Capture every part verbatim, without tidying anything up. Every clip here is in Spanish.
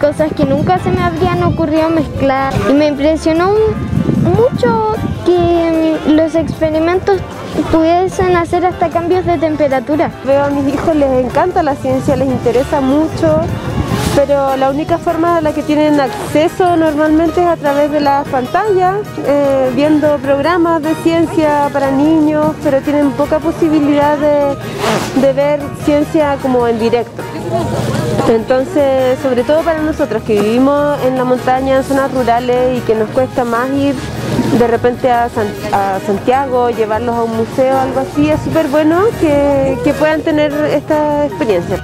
Cosas que nunca se me habrían ocurrido mezclar, y me impresionó mucho que los experimentos pudiesen hacer hasta cambios de temperatura. Veo a mis hijos, les encanta la ciencia, les interesa mucho, pero la única forma a la que tienen acceso normalmente es a través de las pantallas, eh, viendo programas de ciencia para niños, pero tienen poca posibilidad de, de ver ciencia como en directo. Entonces, sobre todo para nosotros que vivimos en la montaña, en zonas rurales, y que nos cuesta más ir de repente a, San, a Santiago, llevarlos a un museo, algo así, es súper bueno que, que puedan tener esta experiencia.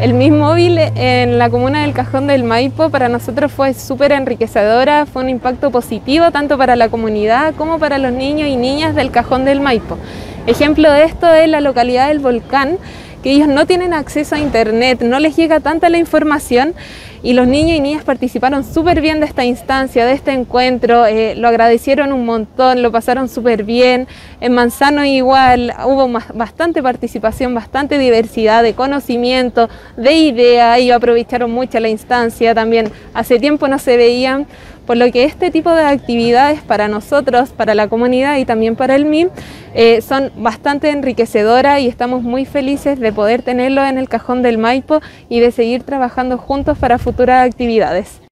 El MIM Móvil en la comuna del Cajón del Maipo para nosotros fue súper enriquecedora, fue un impacto positivo tanto para la comunidad como para los niños y niñas del Cajón del Maipo. Ejemplo de esto es la localidad del Volcán, que ellos no tienen acceso a internet, no les llega tanta la información, y los niños y niñas participaron súper bien de esta instancia, de este encuentro, eh, lo agradecieron un montón, lo pasaron súper bien. En Manzano igual hubo más, bastante participación, bastante diversidad de conocimiento, de ideas, ellos aprovecharon mucho la instancia también, hace tiempo no se veían, por lo que este tipo de actividades para nosotros, para la comunidad y también para el M I M eh, son bastante enriquecedoras, y estamos muy felices de poder tenerlo en el Cajón del Maipo y de seguir trabajando juntos para futuras actividades.